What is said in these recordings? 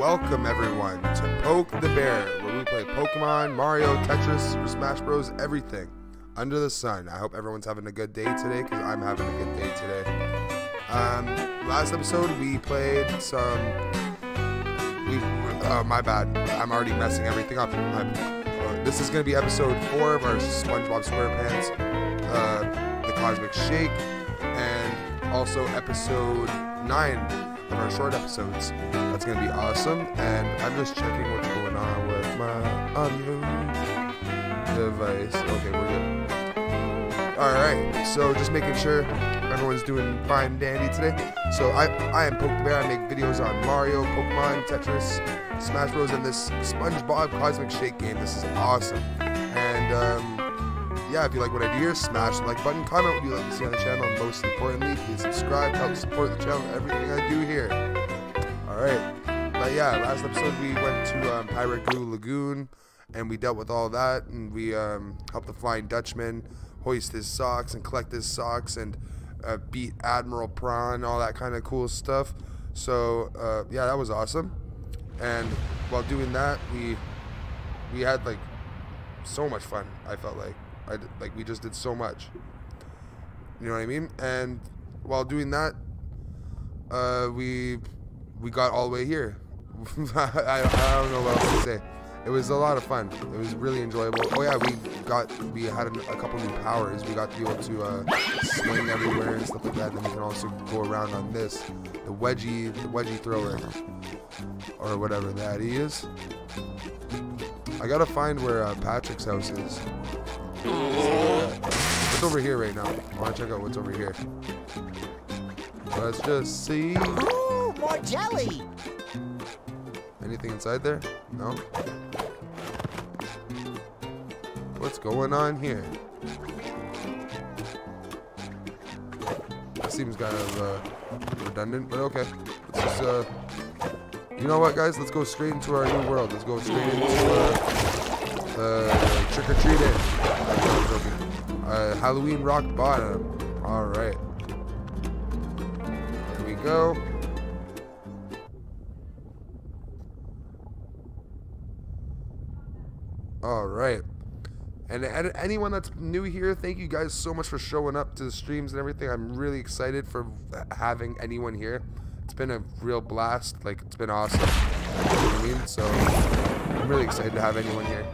welcome everyone to Poke the Bear, where we play Pokemon, Mario, Tetris, or Smash Bros, everything under the sun. I hope everyone's having a good day today, because I'm having a good day today. Last episode we played some... Oh, my bad. I'm already messing everything up. This is going to be episode 4 of our SpongeBob SquarePants, The Cosmic Shake, and also episode 9. Of our short episodes. That's gonna be awesome, and I'm just checking what's going on with my device. Okay, we're good. Alright, so just making sure everyone's doing fine and dandy today. So I am Poke the Bear. I make videos on Mario, Pokemon, Tetris, Smash Bros, and this SpongeBob Cosmic Shake game. This is awesome. And yeah, if you like what I do here, smash the like button, comment what you like to see on the channel, and most importantly, please subscribe to help support the channel and everything I do here. Alright, but yeah, last episode we went to Pirate Goo Lagoon, and we dealt with all that, and we helped the Flying Dutchman hoist his socks and collect his socks, and beat Admiral Prawn, all that kind of cool stuff. So, yeah, that was awesome. And while doing that, we had, like, so much fun, I felt like. We just did so much, you know what I mean? And while doing that, we got all the way here. I don't know what else to say. It was a lot of fun. It was really enjoyable. Oh yeah, we had a couple new powers. We got to be able to swing everywhere and stuff like that. Then we can also go around on this, the wedgie thrower, or whatever that is. I gotta find where Patrick's house is. What's over here right now? I want to check out what's over here. Let's just see. Ooh, more jelly. Anything inside there? No. What's going on here? That seems kind of redundant, but okay. Let's just, you know what, guys? Let's go straight into our new world. Let's go straight into trick-or-treating. Halloween Rock Bottom. Alright. There we go. Alright. And anyone that's new here, thank you guys so much for showing up to the streams and everything. I'm really excited for having anyone here. It's been a real blast. Like, it's been awesome. You know what I mean? So, I'm really excited to have anyone here.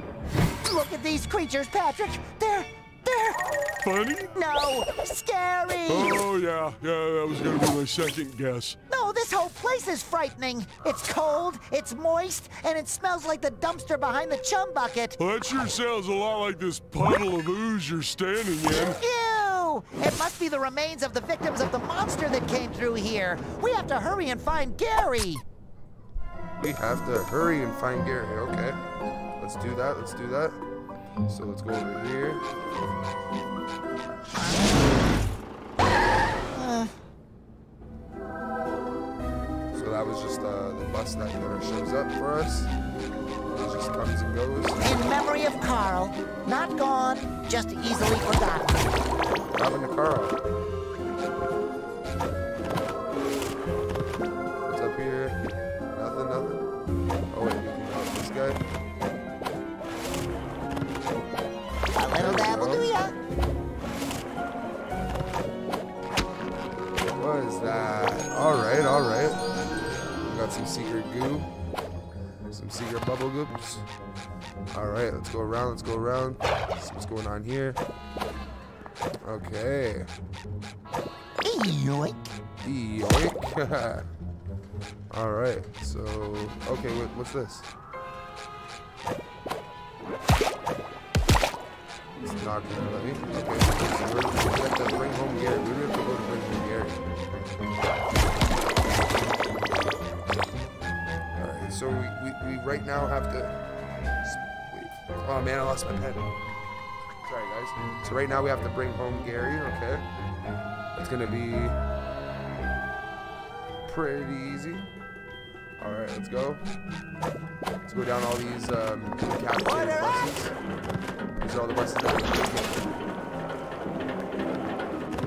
Look at these creatures, Patrick. They're funny? No, scary. Oh yeah, that was gonna be my second guess. No, this whole place is frightening. It's cold, it's moist, and it smells like the dumpster behind the chum bucket. Well, that sure sounds a lot like this puddle of ooze you're standing in. Ew! It must be the remains of the victims of the monster that came through here. We have to hurry and find Gary. We have to hurry and find Gary, okay. Let's do that, let's do that. So let's go over here. So that was just the bus that never shows up for us. It just comes and goes. In memory of Carl. Not gone, just easily forgotten. What happened to Carl? What's up here? Nothing, nothing. Oh wait, we can help this guy. What is that? Alright. We got some secret goo. Some secret bubble goops. Alright, let's go around, let's go around. See what's going on here. Okay. Yoink. Yoink. Alright, so... Okay, what's this? It's not gonna let me. Okay, so we're gonna have to bring home Gary. We're gonna have to go to bring home Gary. Alright, so we right now have to... Wait. Oh man, I lost my pen. Sorry guys. So right now we have to bring home Gary, okay. It's gonna be... pretty easy. Alright, let's go. Let's go down all these cafeteria buses. These are all the buses that we can.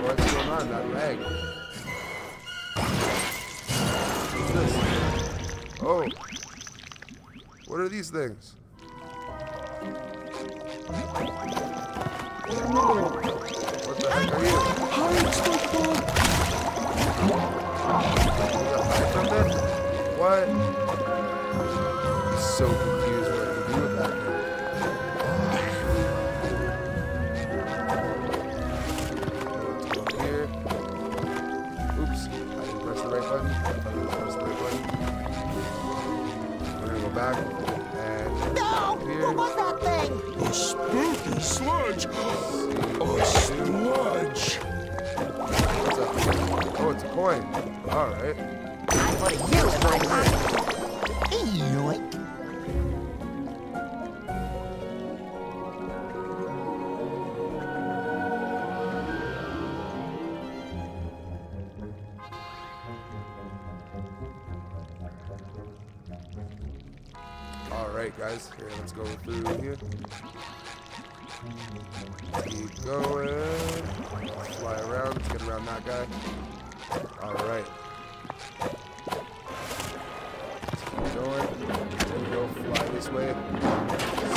What's going on? That lag. What's this? Oh. What are these things? What the heck are you? Hide, SpongeBob! What? I'm so confused what to do with that. Let's go here. Oops, I didn't press the right button. We're gonna go back and no! Here. What was that thing? A spooky sludge! A sludge! What's up? Oh, it's a coin. Alright. What you like? All right, guys. Here, let's go through here. Keep going. Let's fly around. Let's get around that guy. All right. Way.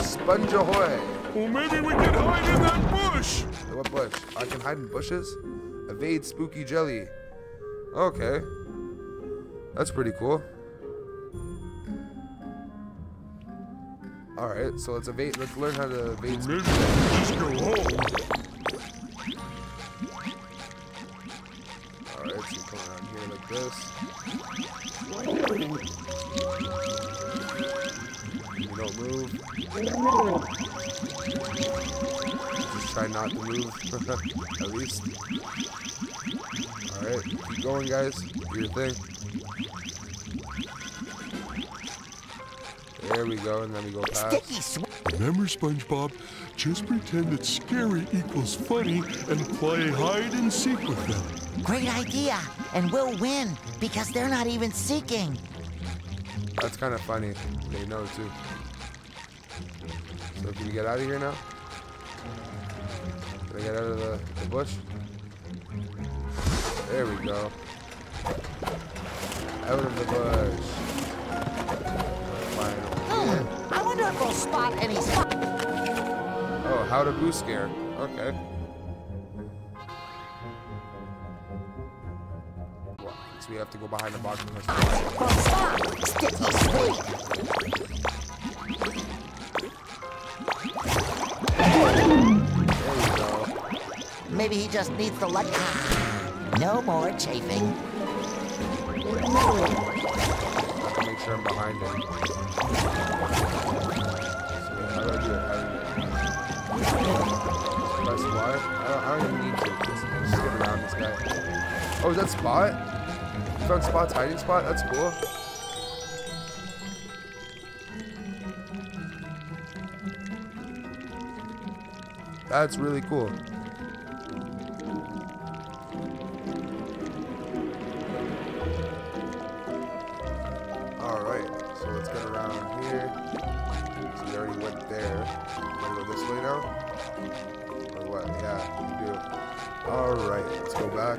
Sponge ahoy! Well, maybe we can hide in that bush! What bush? I can hide in bushes? Evade spooky jelly. Okay. That's pretty cool. Alright, so let's evade. Let's learn how to evade spooky jelly. Just go home! Alright, so come around here like this. You don't move. Just try not to move, at least. Alright, keep going, guys. Do your thing. There we go, and then we go past. Remember, SpongeBob, just pretend that scary equals funny and play hide and seek with them. Great idea, and we'll win, because they're not even seeking. That's kind of funny. They know, too. So can we get out of here now? Can I get out of the bush? There we go. Out of the bush. I wonder if we'll spot any spot. Oh, how to boo scare. Okay. So we have to go behind the box. There we go. Maybe he just needs the luck. No more chafing. I have to make sure I'm behind him. So how do I do it? Press Y. I don't even need to. Just get around this guy. Oh, is that Spot? Found Spot's hiding spot? That's cool. That's really cool. Alright, so let's get around here. So we already went there. Can we go this way now? Or what? Yeah, we do. Alright, let's go back.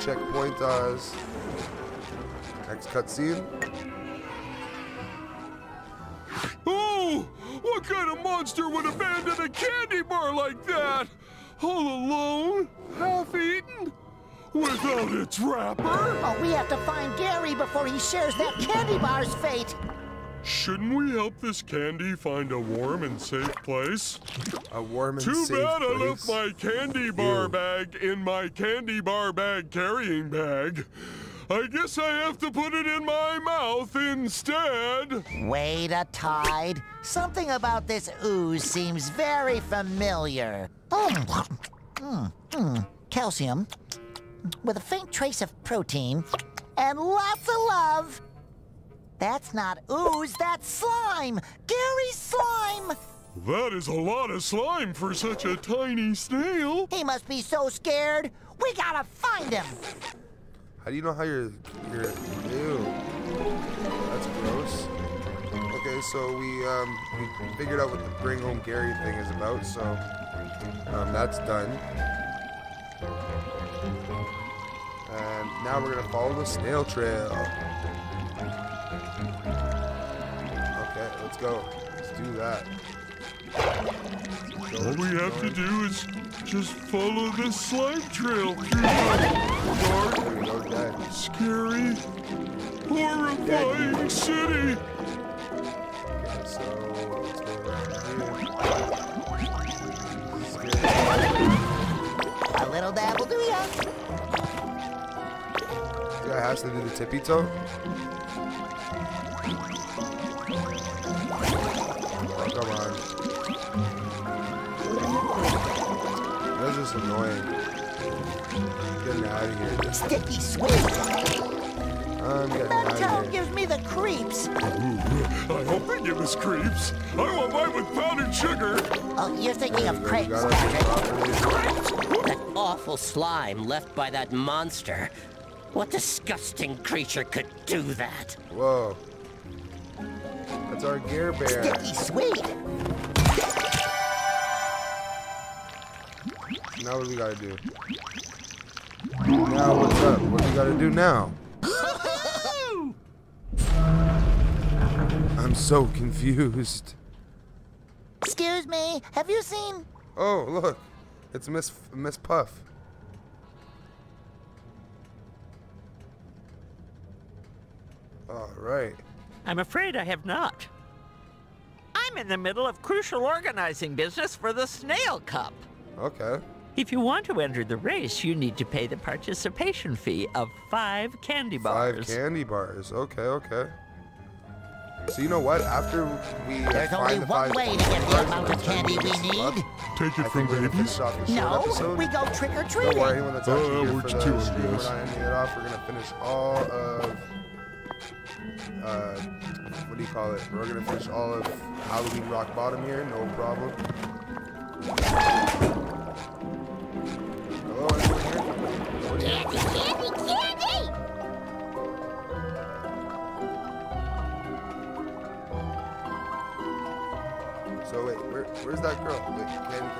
Checkpoint does. Next cutscene. Oh! What kind of monster would abandon a candy bar like that? All alone, half-eaten, without its wrapper? Oh, we have to find Gary before he shares that candy bar's fate. Shouldn't we help this candy find a warm and safe place? A warm and safe place? Too bad I left my candy bar bag in my candy bar bag carrying bag. I guess I have to put it in my mouth instead. Wait a tide. Something about this ooze seems very familiar. Calcium with a faint trace of protein and lots of love. That's not ooze, that's slime! Gary's slime! That is a lot of slime for such a tiny snail. He must be so scared. We gotta find him. How do you know how you're ew. That's gross. Okay, so we figured out what the Bring Home Gary thing is about, so that's done. And now we're gonna follow the snail trail. Okay, let's go. Let's do that. All we have to do is just follow this slide trail through the dark, scary, horrifying city. Okay, so let's go around here. A little dab will do ya. This guy has to do the tippy toe. This is annoying. Getting out of here. Sticky sweet. I'm getting out of here. That gives me the creeps. Ooh, I hope they give us creeps. I want mine with powdered sugar. Oh, you're thinking of crepes, Patrick. That awful slime left by that monster. What disgusting creature could do that? Whoa. That's our Gare Bear. Sticky sweet. Now what do we gotta do? Now what's up? What do we gotta do now? I'm so confused. Excuse me, have you seen? Oh, look. It's Miss Puff. Alright. I'm afraid I have not. I'm in the middle of crucial organizing business for the Snail Cup. Okay. If you want to enter the race, you need to pay the participation fee of 5 candy bars. 5 candy bars. Okay, okay. So you know what? After we find the 5 way to get the amount of candy we need. Take it from babies. No, we go trick or treating. Don't worry, anyone that's actually here for the stream, we're not ending it off. We're gonna finish all of what do you call it? We're gonna finish all of Halloween Rock Bottom here, no problem. Candy, candy, candy! So wait, where's that girl? Wait, candy, candy,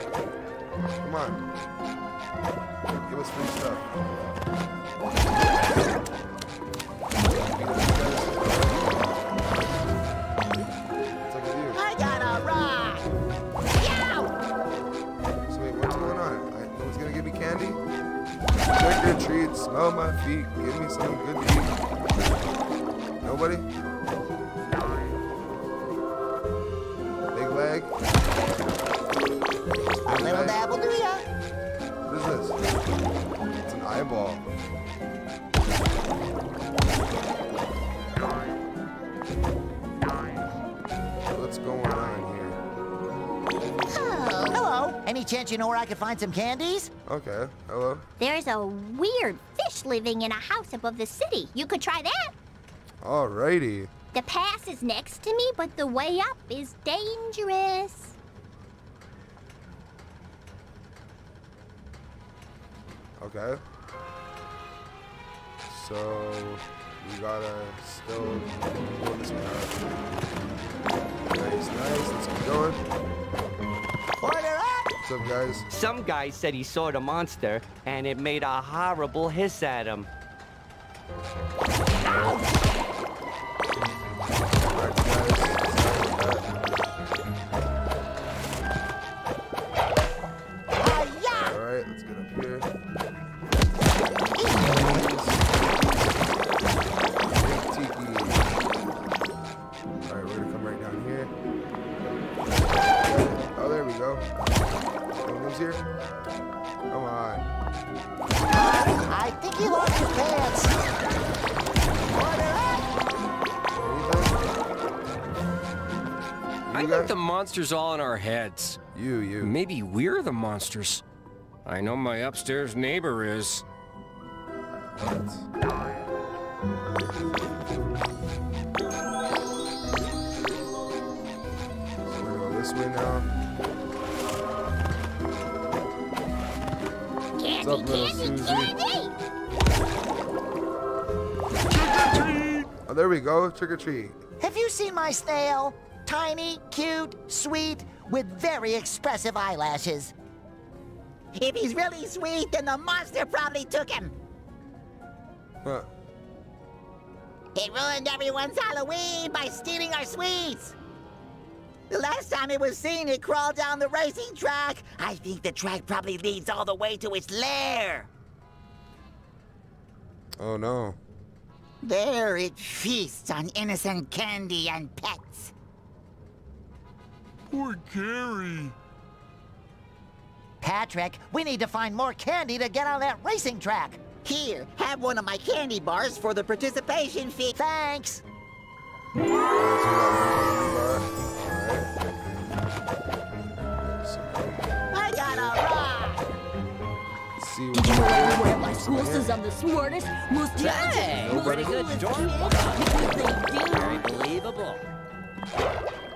candy. Ouch! Come on. Give us free stuff. It's like a deer. I gotta rock! Yow! So wait, what's going on? No one's gonna give me candy? Trick or treat, smell my feet, give me some good to eat. Nobody? Big leg? A little dab will do ya. What is this? It's an eyeball. What's going on here? Oh. Hello. Any chance you know where I could find some candies? Okay. Hello. There's a weird fish living in a house above the city. You could try that. Alrighty. The pass is next to me, but the way up is dangerous. Okay. So we gotta still pull this path. Nice, nice. Let's keep going. What's up, guys? Some guy said he saw the monster, and it made a horrible hiss at him. Ow! Alright, guys. Yeah. Alright, let's get up here. Tiki. Alright, we're gonna come right down here. Oh, there we go. Here? Come on. I think he lost his pants. I think the monster's all in our heads. You. Maybe we're the monsters. I know my upstairs neighbor is. So we're going this way now. What's up, little Susie? Trick-or-treat! Oh, there we go. Trick-or-treat. Have you seen my snail? Tiny, cute, sweet, with very expressive eyelashes. If he's really sweet, then the monster probably took him. Huh. It ruined everyone's Halloween by stealing our sweets. The last time it was seen, it crawled down the racing track. I think the track probably leads all the way to its lair. Oh, no. There it feasts on innocent candy and pets. Poor Gary. Patrick, we need to find more candy to get on that racing track. Here, have one of my candy bars for the participation fee. Thanks. I got a rock. See what you know. My school is on the smartest, most talented, most pretty good Jordan. Very believable.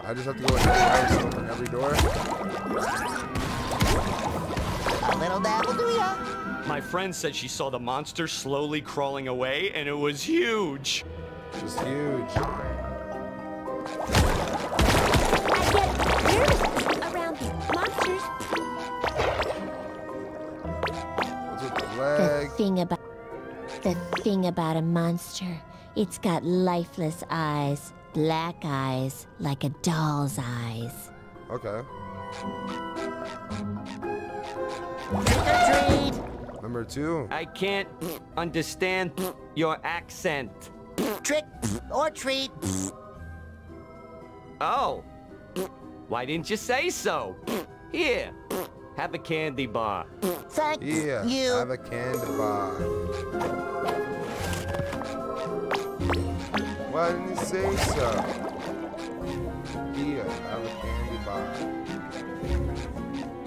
I just have to go ahead and open every door. A little dab will do ya. My friend said she saw the monster slowly crawling away, and it was huge. Just huge. I get nervous around these monsters. What's with the leg? The thing about a monster, it's got lifeless eyes, black eyes, like a doll's eyes. Okay. Trick or treat. Number two. I can't understand your accent. Trick or treat. Oh. Why didn't you say so? Here. Have a candy bar. Thank you. Have a candy bar. Why didn't you say so? Here. Have a candy bar.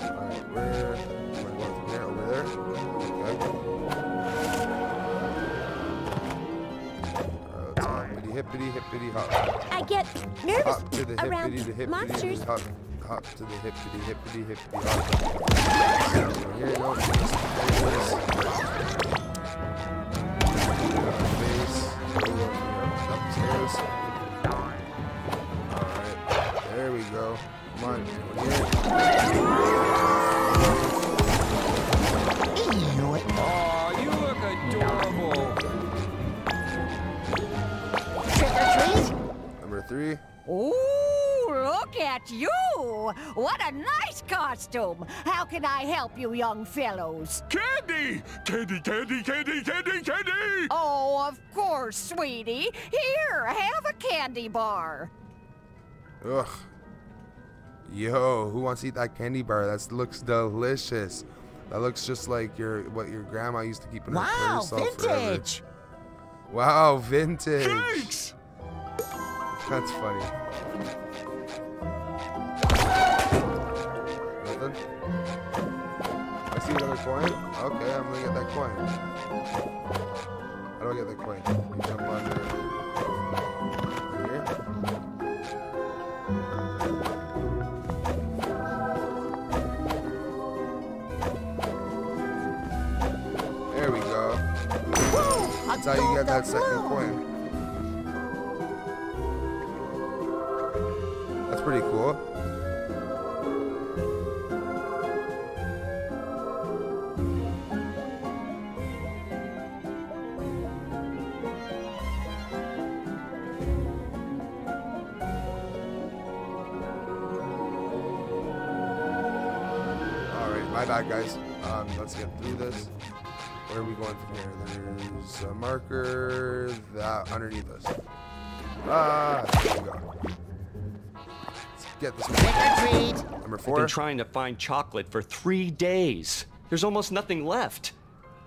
All right. Where? Hippity hippity hop. I get nervous hop to the around hippity, the hippity, monsters. Hop, hop to the hippity hippity hippity hop. Here you go. Upstairs. All right, there we go. Come on, here. Oh, you look adorable. Number three. Ooh, look at you! What a nice costume! How can I help you, young fellows? Candy! Candy, candy, candy, candy, candy! Oh, of course, sweetie. Here, have a candy bar. Ugh. Yo, who wants to eat that candy bar? That looks delicious. That looks just like what your grandma used to keep in her purse. Wow, vintage! Forever. Wow, vintage! Thanks! That's funny. Nothing? I see another coin. Okay, I'm gonna get that coin. How do I get that coin? You jump under here. There we go. That's how you get that second coin. Pretty cool. Alright, my bad guys. Let's get through this. Where are we going from here? There's a marker that underneath us. Ah, there we go. Get this one. Number four. I've been trying to find chocolate for 3 days. There's almost nothing left.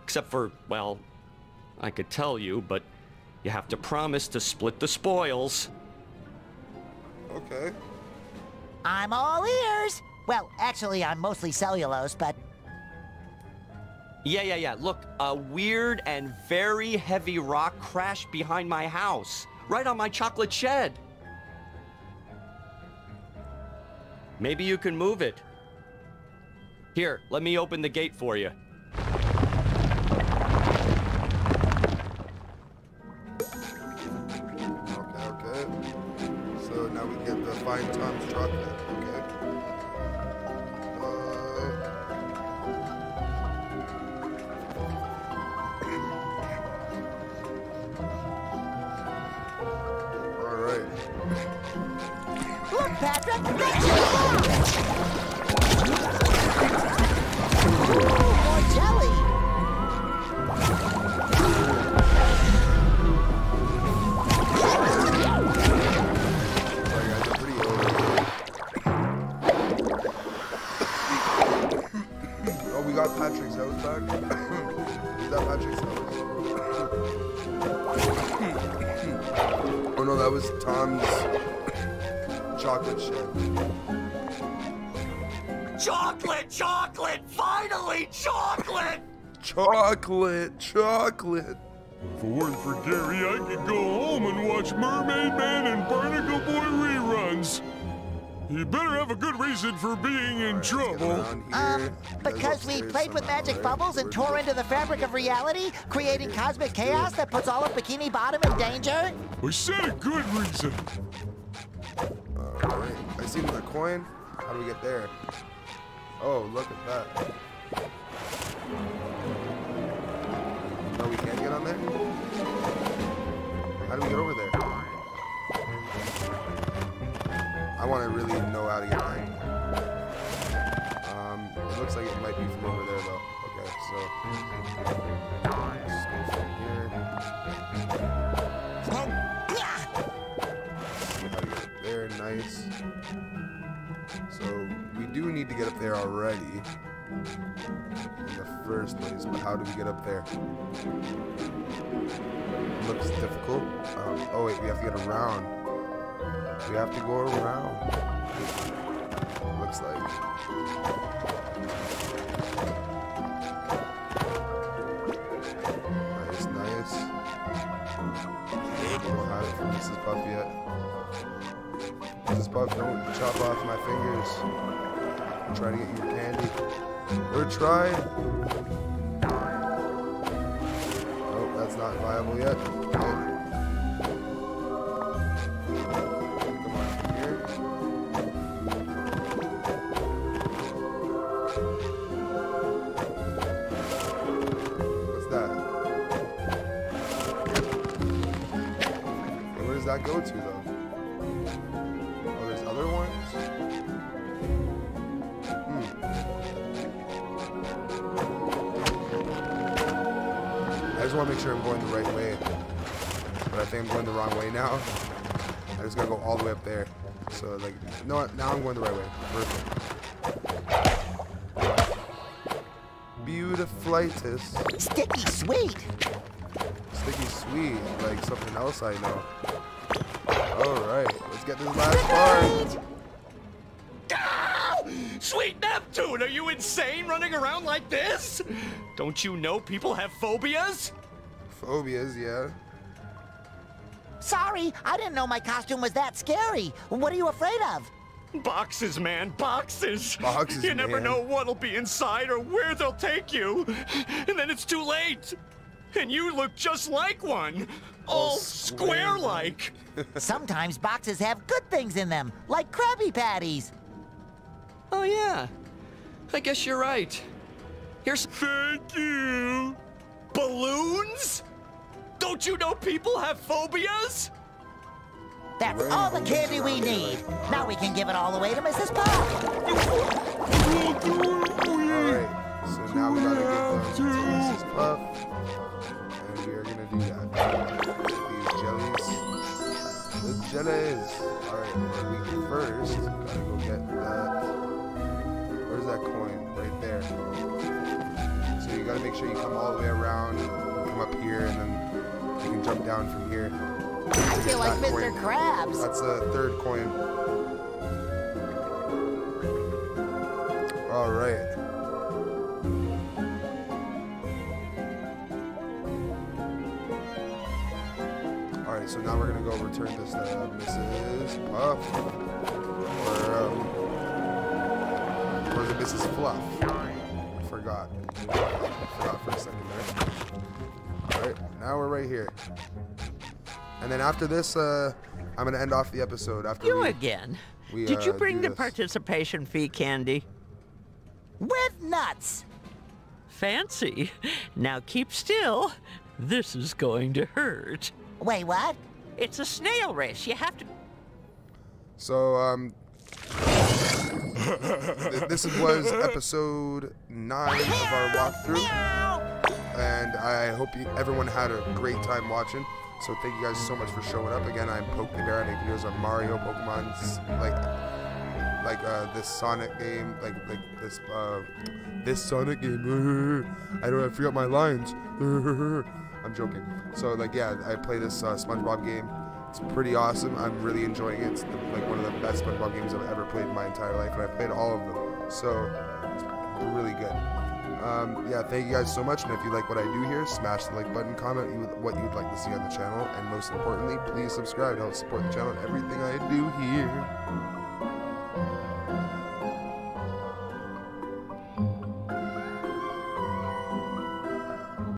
Except for, well, I could tell you, but you have to promise to split the spoils. Okay. I'm all ears. Well, actually, I'm mostly cellulose, but... Yeah. Look, a weird and very heavy rock crashed behind my house, right on my chocolate shed. Maybe you can move it. Here, let me open the gate for you. Okay. So now we get the fine Tom's chocolate. Okay. Patrick. Let's go! Ooh, more jelly. Oh, we got Patrick's house back. Is that Patrick's house? Oh no, that was Tom's. Chocolate shake. Chocolate, chocolate, finally chocolate! Chocolate, chocolate. If it weren't for Gary, I could go home and watch Mermaid Man and Barnacle Boy reruns. You better have a good reason for being in trouble. Because we played with magic bubbles and tore into the fabric of reality, creating cosmic chaos that puts all of Bikini Bottom in danger? We said a good reason. Alright, I see another coin. How do we get there? Oh, look at that. No, we can't get on there? How do we get over there? I want to really know how to get on there. It looks like it might be from over there, though. Okay, so... let's go from here. How do we get up there? Nice. So, we do need to get up there already. In the first place, but how do we get up there? Looks difficult. Oh wait, we have to get around. We have to go around. Looks like. Nice, nice. I don't have it for Mrs. Puff yet. Mrs. Puff, don't chop off my fingers. I'm trying to get you candy. We're trying. Oh, that's not viable yet. Okay. Come on, from here. What's that? And where does that go to, though? I just want to make sure I'm going the right way, but I think I'm going the wrong way now. I just gotta go all the way up there. So like, no, now I'm going the right way. Perfect. Beautiflitis. Sticky sweet. Sticky sweet, like something else I know. All right, let's get this last bar. Sweet Neptune, are you insane running around like this? Don't you know people have phobias? Phobias, yeah. Sorry, I didn't know my costume was that scary. What are you afraid of? Boxes, man, boxes. Boxes, you never know what'll be inside or where they'll take you. And then it's too late. And you look just like one. All square-like. Sometimes boxes have good things in them, like Krabby Patties. Oh, yeah. I guess you're right. Here's... Thank you. Balloons? Don't you know people have phobias? That's all the candy we need. Now we can give it all away to Mrs. Puff. Alright, so now we gotta get them to Mrs. Puff. And we are gonna do that. These jellies. The jellies. Alright, we first gotta go get that. Where's that coin? Right there. So you gotta make sure you come all the way around, come up here, and then you can jump down from here. I feel like Mr. Krabs. That's a third coin. All right. All right. So now we're gonna go return this to Mrs. Puff. Or, or is it Mrs. Fluff? Forgot for a second there. Alright, now we're right here. And then after this, I'm going to end off the episode. After you again. Did you bring the participation fee candy? With nuts! Fancy. Now keep still. This is going to hurt. Wait, what? It's a snail race. You have to... So, This was episode 9 of our walkthrough, and I hope everyone had a great time watching. So thank you guys so much for showing up. Again, I'm Poke the Bear. I make videos on Mario, Pokemon's, like this Sonic game, this Sonic game. I forgot my lines. I'm joking. So like, yeah, I play this SpongeBob game. It's pretty awesome. I'm really enjoying it. It's like one of the best SpongeBob games I've ever played in my entire life, and I've played all of them. So it's really good. Yeah, thank you guys so much. And if you like what I do here, smash the like button, comment what you'd like to see on the channel, and most importantly, please subscribe to help support the channel and everything I do here.